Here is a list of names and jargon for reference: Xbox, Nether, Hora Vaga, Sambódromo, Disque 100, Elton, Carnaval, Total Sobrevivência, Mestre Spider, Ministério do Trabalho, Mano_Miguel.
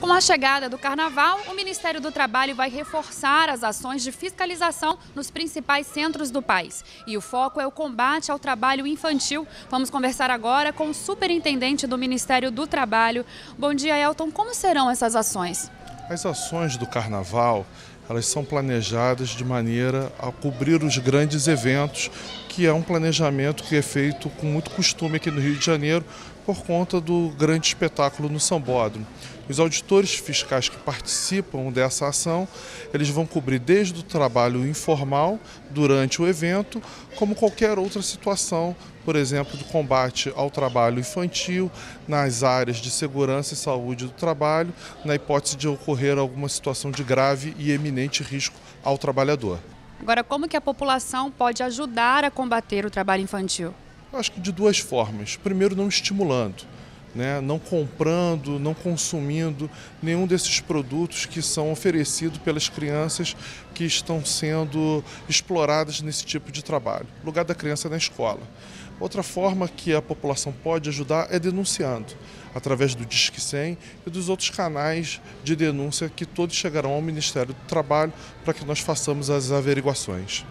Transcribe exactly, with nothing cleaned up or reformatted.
Com a chegada do Carnaval, o Ministério do Trabalho vai reforçar as ações de fiscalização nos principais centros do país. E o foco é o combate ao trabalho infantil. Vamos conversar agora com o superintendente do Ministério do Trabalho. Bom dia, Elton. Como serão essas ações? As ações do Carnaval, elas são planejadas de maneira a cobrir os grandes eventos, que é um planejamento que é feito com muito costume aqui no Rio de Janeiro, por conta do grande espetáculo no Sambódromo. Os auditores fiscais que participam dessa ação, eles vão cobrir desde o trabalho informal, durante o evento, como qualquer outra situação, por exemplo, do combate ao trabalho infantil, nas áreas de segurança e saúde do trabalho, na hipótese de ocorrer alguma situação de grave e eminente risco ao trabalhador. Agora, como que a população pode ajudar a combater o trabalho infantil? Eu acho que de duas formas. Primeiro, não estimulando, né? Não comprando, não consumindo nenhum desses produtos que são oferecidos pelas crianças que estão sendo exploradas nesse tipo de trabalho. O lugar da criança é na escola. Outra forma que a população pode ajudar é denunciando, através do Disque cem e dos outros canais de denúncia que todos chegarão ao Ministério do Trabalho para que nós façamos as averiguações.